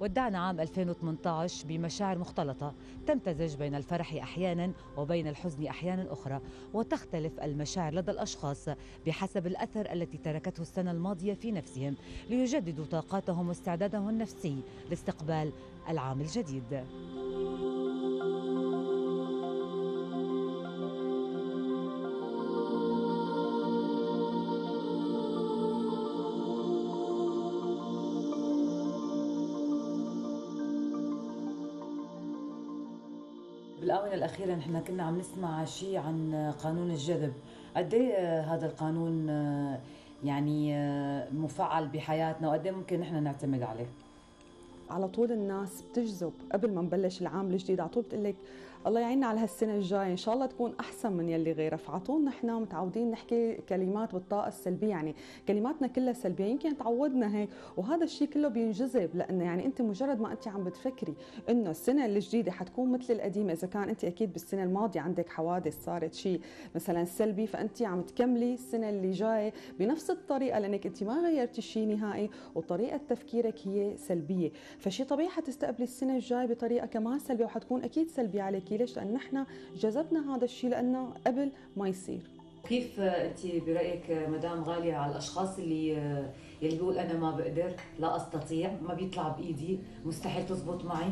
ودعنا عام 2018 بمشاعر مختلطة تمتزج بين الفرح أحيانا وبين الحزن أحيانا أخرى، وتختلف المشاعر لدى الأشخاص بحسب الأثر التي تركته السنة الماضية في نفسهم ليجددوا طاقاتهم واستعدادهم النفسي لاستقبال العام الجديد. بالآونة الأخيرة نحن كنا عم نسمع شيء عن قانون الجذب، قد ايه هذا القانون يعني مفعل بحياتنا وقد ايه ممكن نحن نعتمد عليه؟ على طول الناس بتجذب قبل ما نبلش العام الجديد، على طول بتقول لك الله يعيننا على هالسنه الجايه ان شاء الله تكون احسن من يلي غيرها، فعلى طول نحن متعودين نحكي كلمات بالطاقه السلبيه، يعني كلماتنا كلها سلبيه، يمكن تعودنا هيك وهذا الشيء كله بينجذب، لانه يعني انت مجرد ما انت عم بتفكري انه السنه الجديده حتكون مثل القديمه، اذا كان انت اكيد بالسنه الماضيه عندك حوادث صارت شيء مثلا سلبي، فانت عم تكملي السنه اللي جايه بنفس الطريقه لانك انت ما غيرتي شيء نهائي وطريقه تفكيرك هي سلبيه، فشي طبيعي حتستقبلي السنه الجايه بطريقه كمان سلبيه وحتكون اكيد سلبيه عليكي. ليش؟ لان نحن جذبنا هذا الشيء لانه قبل ما يصير. كيف انت برايك مدام غاليه على الاشخاص اللي بيقول انا ما بقدر، لا استطيع، ما بيطلع بايدي، مستحيل تزبط معي،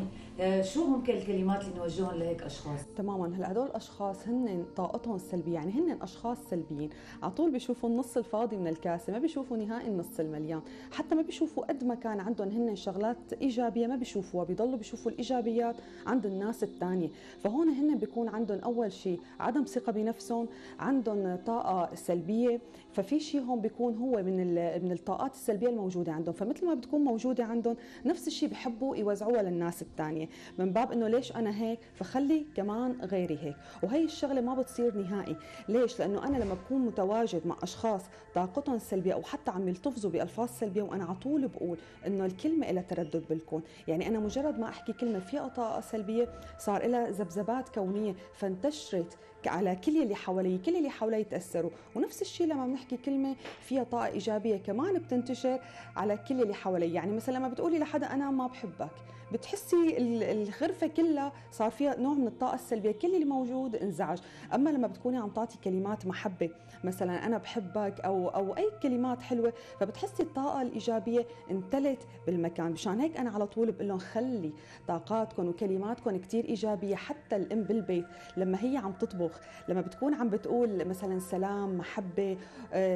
شو ممكن الكلمات اللي نوجههم لهيك اشخاص؟ تماما، هلا هدول الاشخاص هن طاقتهم السلبيه، يعني هن اشخاص سلبيين، على طول بيشوفوا النص الفاضي من الكاسه، ما بيشوفوا نهائي النص المليان، حتى ما بيشوفوا قد ما كان عندهم هن شغلات ايجابيه ما بيشوفوها، بيضلوا بيشوفوا الايجابيات عند الناس الثانيه، فهون هن بيكون عندهم اول شيء عدم ثقه بنفسهم، عندهم طاقه سلبيه، ففي شيء هون بيكون هو من الطاقات السلبيه الموجوده عندهم، فمثل ما بتكون موجوده عندهم نفس الشيء بحبوا يوزعوها للناس الثانيه، من باب انه ليش انا هيك فخلي كمان غيري هيك، وهي الشغله ما بتصير نهائي. ليش؟ لانه انا لما بكون متواجد مع اشخاص طاقتهم السلبيه او حتى عم يلتفظوا بالفاظ سلبيه، وانا على طول بقول انه الكلمه لها تردد بالكون، يعني انا مجرد ما احكي كلمه فيها طاقه سلبيه صار لها ذبذبات كونيه فانتشرت على كل اللي حواليه، كل اللي حواليه يتأثروا، ونفس الشيء لما بنحكي كلمة فيها طاقة إيجابية كمان بتنتشر على كل اللي حواليه، يعني مثلا لما بتقولي لحدا أنا ما بحبك بتحسي الغرفة كلها صار فيها نوع من الطاقة السلبية، كل اللي موجود انزعج، أما لما بتكوني عم تعطي كلمات محبة مثلا أنا بحبك أو أي كلمات حلوة، فبتحسي الطاقة الإيجابية انتلت بالمكان، مشان هيك أنا على طول بقول لهم خلي طاقاتكم وكلماتكم كتير إيجابية، حتى الأم بالبيت لما هي عم تطبخ، لما بتكون عم بتقول مثلا سلام، محبه،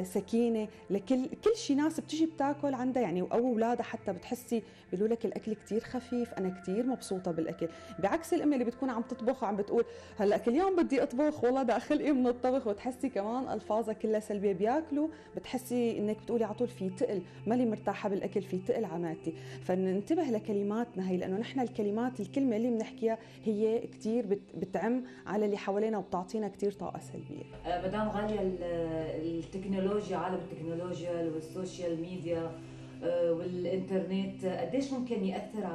سكينه لكل شيء، ناس بتجي بتاكل عندها يعني، او اولادها حتى بتحسي بيقولوا لك الاكل كثير خفيف، انا كثير مبسوطه بالاكل، بعكس الام اللي بتكون عم تطبخ وعم بتقول هلا كل يوم بدي اطبخ والله ده خلقي من الطبخ، وتحسي كمان الفاظها كلها سلبيه، بياكلوا بتحسي انك بتقولي على طول في تقل، مالي مرتاحه بالاكل، في تقل على معدتي، فننتبه لكلماتنا هي، لانه نحن الكلمات الكلمه اللي بنحكيها هي كثير بتعم على اللي حوالينا وبتعطينا كثير طاقه سلبيه. مدام غالية التكنولوجيا، عالم التكنولوجيا والسوشيال ميديا والإنترنت قديش ممكن يأثر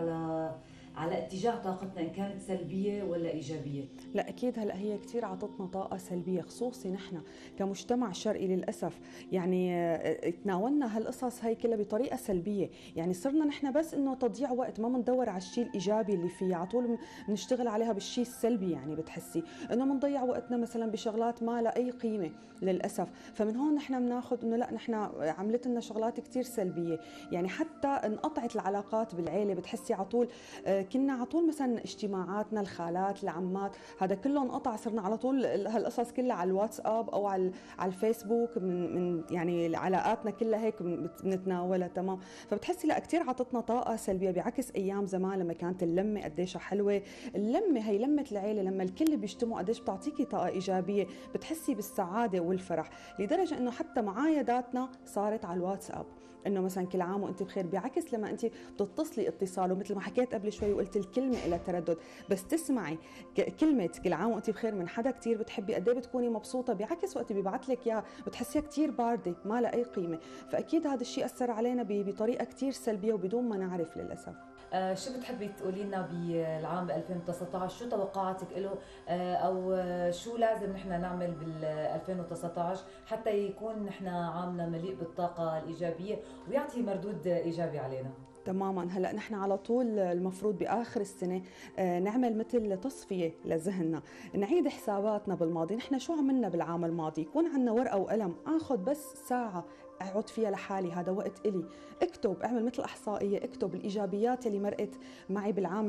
على اتجاه طاقتنا إن كانت سلبية ولا إيجابية؟ لا أكيد هلأ هي كتير عطتنا طاقة سلبية، خصوصي نحن كمجتمع شرقي للأسف، يعني تناولنا هالقصص هاي كلها بطريقة سلبية، يعني صرنا نحن بس إنه تضييع وقت، ما بندور على الشيء الإيجابي اللي فيه، على طول بنشتغل عليها بالشيء السلبي، يعني بتحسي إنه بنضيع وقتنا مثلا بشغلات ما لها أي قيمة للأسف، فمن هون نحن بناخذ إنه لا نحن عملت لنا شغلات كتير سلبية، يعني حتى انقطعت العلاقات بالعيلة، بتحسي على طول كنا على طول مثلا اجتماعاتنا، الخالات، العمات، هذا كله انقطع، صرنا على طول هالقصص كلها على الواتساب او على الفيسبوك، من يعني علاقاتنا كلها هيك بنتناولها، تمام، فبتحسي لا كثير عطتنا طاقه سلبيه، بعكس ايام زمان لما كانت اللمه قديش حلوه، اللمه هي لمه العيله لما الكل بيجتمعوا قديش بتعطيكي طاقه ايجابيه، بتحسي بالسعاده والفرح، لدرجه انه حتى معايداتنا صارت على الواتساب، انه مثلا كل عام وانت بخير، بعكس لما انت بتتصلي اتصال ومثل ما حكيت قبل شوي وقلت الكلمه لها تردد، بس تسمعي كلمه كل عام وانت بخير من حدا كثير بتحبي قد ايه بتكوني مبسوطه، بعكس وقت بيبعث لك اياها بتحسيها كثير بارده ما لها اي قيمه، فاكيد هذا الشيء اثر علينا بطريقه كثير سلبيه وبدون ما نعرف للاسف. شو بتحبي تقولي لنا بالعام 2019؟ شو توقعاتك له او شو لازم نحن نعمل بال 2019 حتى يكون نحن عامنا مليء بالطاقه الايجابيه ويعطي مردود ايجابي علينا؟ تماما. هلا نحن على طول المفروض باخر السنه نعمل مثل تصفيه لذهننا، نعيد حساباتنا بالماضي، نحن شو عملنا بالعام الماضي، يكون عندنا ورقه وقلم، اخذ بس ساعه اقعد فيها لحالي، هذا وقت الي، اكتب، اعمل مثل احصائيه، اكتب الايجابيات اللي مرقت معي بالعام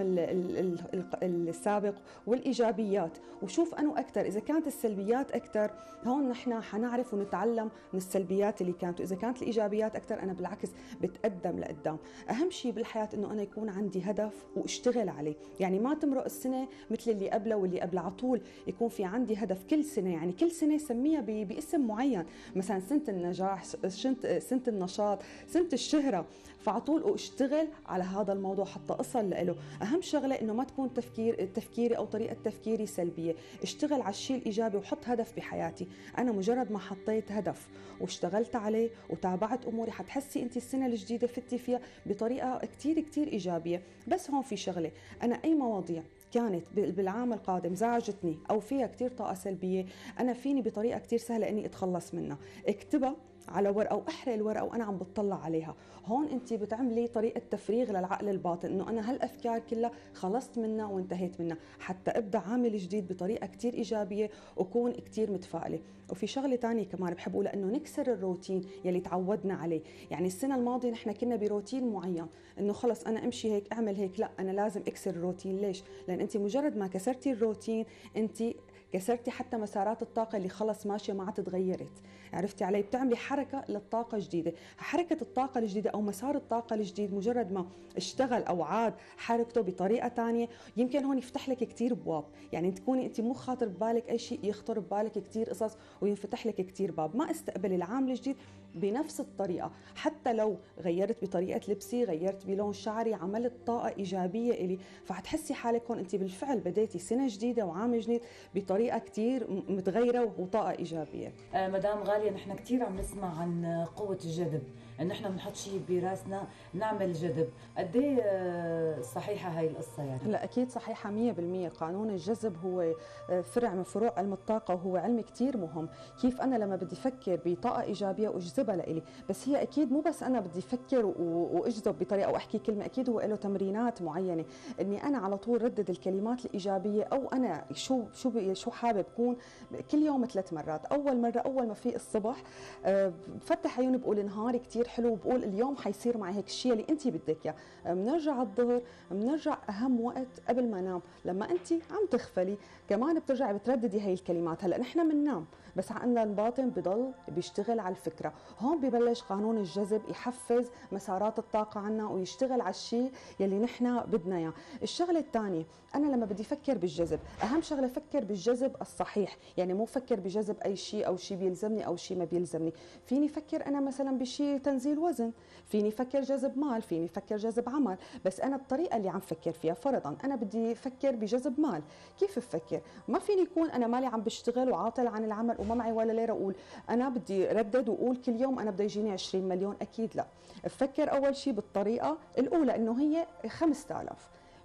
السابق والايجابيات، وشوف انو اكثر، اذا كانت السلبيات اكثر هون نحن حنعرف ونتعلم من السلبيات اللي كانت، واذا كانت الايجابيات اكثر انا بالعكس بتقدم لقدام. اهم شيء بالحياه انه انا يكون عندي هدف واشتغل عليه، يعني ما تمرق السنه مثل اللي قبلها واللي قبل، على طول يكون في عندي هدف كل سنه، يعني كل سنه سميها باسم معين، مثلا سنه النجاح، سنة النشاط، سنة الشهرة، فعطول واشتغل على هذا الموضوع حتى أصل له. أهم شغلة إنه ما تكون تفكيري أو طريقة تفكيري سلبية، اشتغل على الشيء الإيجابي وحط هدف بحياتي. أنا مجرد ما حطيت هدف واشتغلت عليه وتابعت أموري حتحسي أنت السنة الجديدة فتي فيها بطريقة كتير كتير إيجابية. بس هون في شغلة، أنا أي مواضيع كانت بالعام القادم زعجتني أو فيها كتير طاقة سلبية، أنا فيني بطريقة كتير سهلة إني أتخلص منها، اكتبها على ورقه واحرق الورقه وانا عم بتطلع عليها. هون انت بتعملي طريقه تفريغ للعقل الباطن، انه انا هالافكار كلها خلصت منها وانتهيت منها، حتى ابدا عامل جديد بطريقه كتير ايجابيه وكون كتير متفائله. وفي شغله ثانيه كمان بحب اقولها، انه نكسر الروتين يلي تعودنا عليه. يعني السنه الماضيه نحن كنا بروتين معين، انه خلص انا امشي هيك اعمل هيك، لا انا لازم اكسر الروتين. ليش؟ لان انت مجرد ما كسرتي الروتين انت كسرتي حتى مسارات الطاقه اللي خلص ماشيه ما تغيرت، عرفتي علي؟ بتعملي حركه للطاقه الجديده، حركه الطاقه الجديده او مسار الطاقه الجديد مجرد ما اشتغل او عاد حركته بطريقه ثانيه، يمكن هون يفتح لك كثير ابواب، يعني تكوني انت مو خاطر ببالك اي شيء، يخطر ببالك كثير قصص وينفتح لك كثير باب. ما استقبلي العام الجديد بنفس الطريقه، حتى لو غيرت بطريقه لبسي، غيرت بلون شعري، عملت طاقه ايجابيه الي، فحتحسي حالك هون انت بالفعل بديتي سنه جديده وعام جديد بطريقه كثير متغيره وطاقه ايجابيه. مدام غاليه، نحن كثير عم نسمع عن قوه الجذب، ان احنا بنحط شيء براسنا نعمل جذب، قد ايه صحيحه هاي القصه يعني؟ لا اكيد صحيحه 100%. قانون الجذب هو فرع من فروع علم الطاقه، وهو علم كثير مهم. كيف انا لما بدي افكر بطاقه ايجابيه واجذبها لإلي، بس هي اكيد مو بس انا بدي افكر واجذب بطريقه واحكي كلمه، اكيد هو له تمرينات معينه، اني انا على طول ردد الكلمات الايجابيه، او انا شو حابب كون كل يوم 3 مرات. اول مره اول ما في الصبح بفتح عيوني بقول نهاري كثير حلو، وبقول اليوم حيصير معي هيك الشيء اللي انت بدك اياه. بنرجع على الظهر، بنرجع اهم وقت قبل ما انام، لما انت عم تغفلي كمان بترجعي بترددي هي الكلمات. هلا نحن بننام بس عقلنا الباطن بضل بيشتغل على الفكره، هون ببلش قانون الجذب يحفز مسارات الطاقه عنا ويشتغل على الشيء يلي نحن بدنا اياه. الشغله الثانيه، انا لما بدي افكر بالجذب اهم شغله افكر بالجذب الصحيح، يعني مو فكر بجذب اي شيء او شيء بيلزمني او شيء ما بيلزمني. فيني فكر انا مثلا بشيء تنزيل وزن، فيني فكر جذب مال، فيني فكر جذب عمل، بس انا الطريقه اللي عم فكر فيها، فرضا انا بدي فكر بجذب مال، كيف بفكر؟ ما فيني يكون انا مالي عم بشتغل وعاطل عن العمل وما معي ولا ليره اقول انا بدي ردد واقول كل يوم انا بدي يجيني 20 مليون، اكيد لا. بفكر اول شيء بالطريقه الاولى انه هي 5000،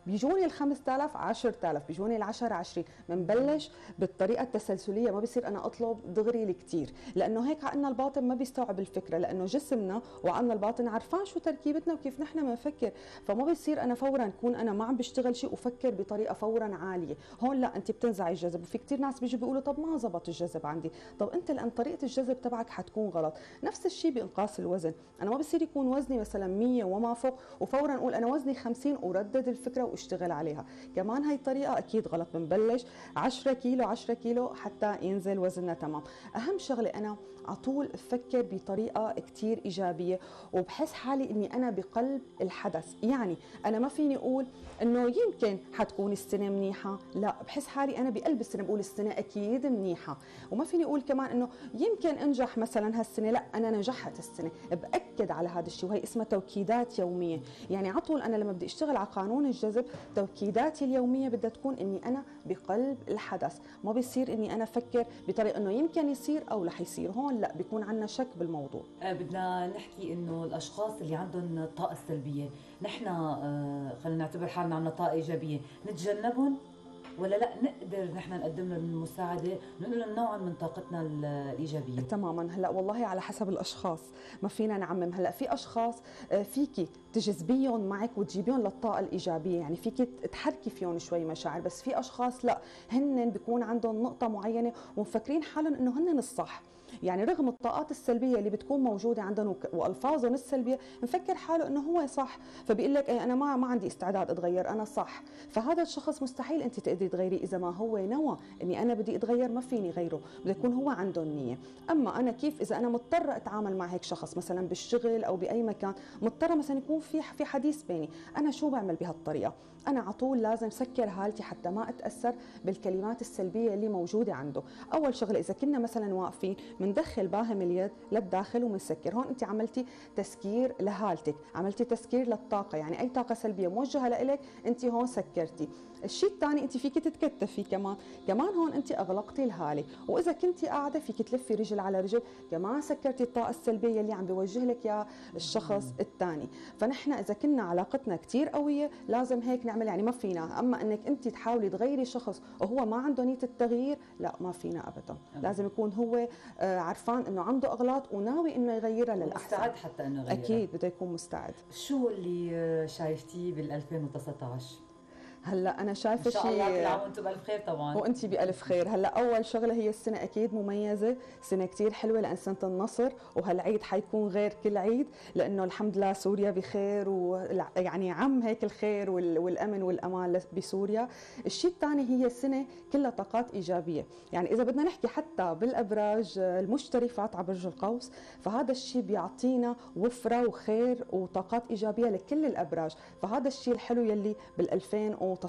بيجوني 5000 10000، بيجوني 10 20، بنبلش بالطريقه التسلسليه. ما بصير انا اطلب دغري لكتير، لانه هيك عقلنا الباطن ما بيستوعب الفكره، لانه جسمنا وعقلنا الباطن عرفان شو تركيبتنا وكيف نحن بنفكر، فما بصير انا فورا كون انا ما عم بشتغل شيء وفكر بطريقه فورا عاليه. هون لا، انت بتنزعي الجذب. وفي كتير ناس بيجوا بيقولوا طب ما زبط الجذب عندي، طب انت لان طريقه الجذب تبعك حتكون غلط. نفس الشيء بانقاص الوزن، انا ما بصير يكون وزني مثلا 100 وما فوق وفورا اقول انا وزني 50 وردد الفكره اشتغل عليها، كمان هاي الطريقة أكيد غلط. بنبلش 10 كيلو حتى ينزل وزننا تمام. أهم شغلة أنا عطول أفكر بطريقة كتير إيجابية، وبحس حالي إني أنا بقلب الحدث، يعني أنا ما فيني أقول إنه يمكن حتكون السنة منيحة، لا، بحس حالي أنا بقلب السنة، بقول السنة أكيد منيحة. وما فيني أقول كمان إنه يمكن أنجح مثلا هالسنة، لا، أنا نجحت السنة، بأكد على هذا الشيء، وهي اسمها توكيدات يومية. يعني عطول أنا لما بدي أشتغل على قانون الجذب توكيداتي اليوميه بدها تكون اني انا بقلب الحدث، ما بيصير اني انا افكر بطريقه انه يمكن يصير او رح يصير، هون لا، بيكون عندنا شك بالموضوع. بدنا نحكي انه الاشخاص اللي عندهم الطاقه السلبيه، نحن خلينا نعتبر حالنا عندنا طاقه ايجابيه، نتجنبهم ولا لا نقدر نحن نقدم لهم المساعده، نقول لهم نوعا من طاقتنا الايجابيه. تماما. هلا والله على حسب الاشخاص، ما فينا نعمم. هلا في اشخاص فيكي تجذبيهم معك وتجيبيهم للطاقه الايجابيه، يعني فيكي تحركي فيهم شوي مشاعر، بس في اشخاص لا، هن بيكون عندهم نقطه معينه ومفكرين حالهم انه هن الصح، يعني رغم الطاقات السلبيه اللي بتكون موجوده عندهم والفاظهم السلبيه مفكر حاله انه هو صح، فبيقول لك اي انا ما عندي استعداد اتغير، انا صح. فهذا الشخص مستحيل انت تقدري تغيريه اذا ما هو نوى اني انا بدي اتغير، ما فيني غيره، بده يكون هو عنده النيه. اما انا كيف اذا انا مضطره اتعامل مع هيك شخص مثلا بالشغل او باي مكان، مضطره مثلا يكون في حديث بيني، انا شو بعمل بهالطريقه؟ انا على طول لازم سكر هالتي حتى ما اتاثر بالكلمات السلبيه اللي موجوده عنده. اول شغله اذا كنا مثلا واقفين مندخل باهم اليد للداخل ومنسكر، هون انت عملتي تسكير لهالتك، عملتي تسكير للطاقه، يعني اي طاقه سلبيه موجهه لإلك انت هون سكرتي. الشيء الثاني انت فيكي تتكتفي كمان هون انت اغلقتي الهاله، واذا كنتي قاعده فيكي تلفي رجل على رجل، كمان سكرتي الطاقه السلبيه اللي عم بيوجه لك يا الشخص الثاني. فنحن اذا كنا علاقتنا كثير قويه لازم هيك نعمل، يعني ما فينا. اما انك انت تحاولي تغيري شخص وهو ما عنده نيه التغيير، لا ما فينا ابدا، لازم يكون هو عرفان انه عنده اغلاط وناوي انه يغيرها للاحسن، مستعد حتى انه يغيرها. اكيد بده يكون مستعد. شو اللي شايفتيه بال 2019؟ هلا انا شايفه شيء ان شاء الله كل عام وانتم بالف خير. طبعا وانت بالف خير. هلا اول شغله هي السنه اكيد مميزه، سنه كثير حلوه لان سنه النصر، وهالعيد حيكون غير كل عيد لانه الحمد لله سوريا بخير، ويعني عم هيك الخير والامن والامان بسوريا. الشيء الثاني هي السنه كلها طاقات ايجابيه، يعني اذا بدنا نحكي حتى بالابراج المشتري فات على برج القوس، فهذا الشيء بيعطينا وفره وخير وطاقات ايجابيه لكل الابراج، فهذا الشيء الحلو يلي بال 2019. عام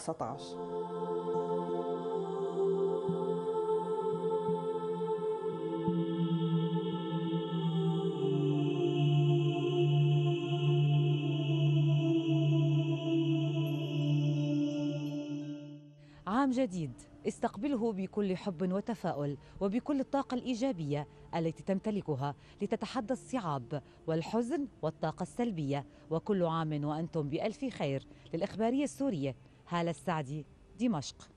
جديد استقبله بكل حب وتفاؤل وبكل الطاقة الإيجابية التي تمتلكها لتتحدى الصعاب والحزن والطاقة السلبية، وكل عام وأنتم بألف خير. للإخبارية السورية هالة السعدي، دمشق.